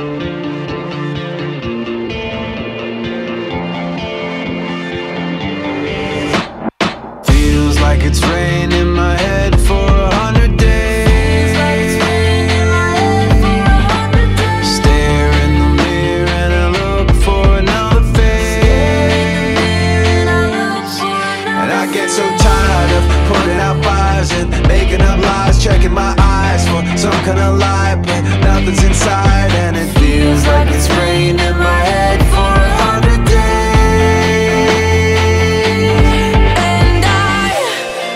Feels like it's raining in my head for 100 days. Stare in the mirror and I look for another face. And I get so tired of putting out fires and making up lies, checking my eyes for some kind of lie, but nothing's inside. And it feels like it's raining in my head for 100 days. And I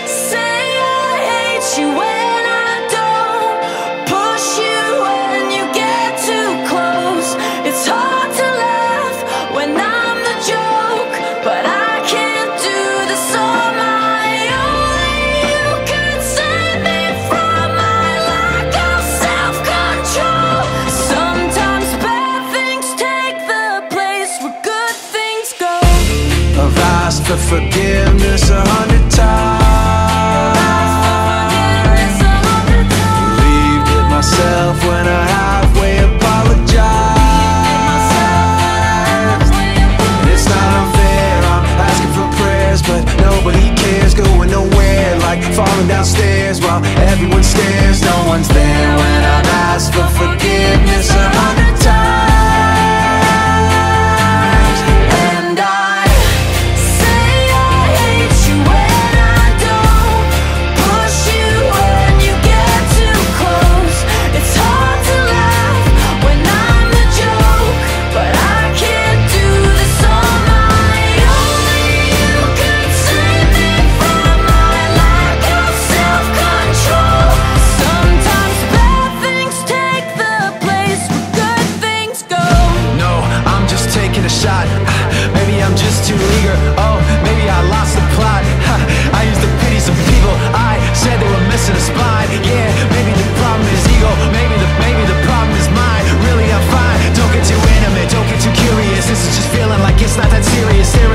say I hate you when I don't push you when you get too close. It's hard to laugh when I'm the joke, but I can't do this on my own. You could save me from my lack of self-control. Sometimes bad things take the place where good things go. I've asked for forgiveness 100 times. Believed in myself when I halfway apologized. And it's not unfair, I'm asking for prayers, but nobody cares. Going nowhere like falling downstairs while everyone stares. No one's there when I've asked for forgiveness 100 times. And I say I hate you when I don't push you when you get too close. It's hard to laugh when I'm the joke, but I can't do this on my own. You could save me from my lack of self-control. Sometimes bad things take the place where good things go. No, I'm just taking a shot. Maybe I'm just too eager. Oh, maybe I lost the plot. I used to pity some people. I said they were missing a spot. Yeah, maybe the problem is ego. Maybe the problem is mine. Really, I'm fine. Don't get too animate. Don't get too curious. This is just feeling like it's not that serious.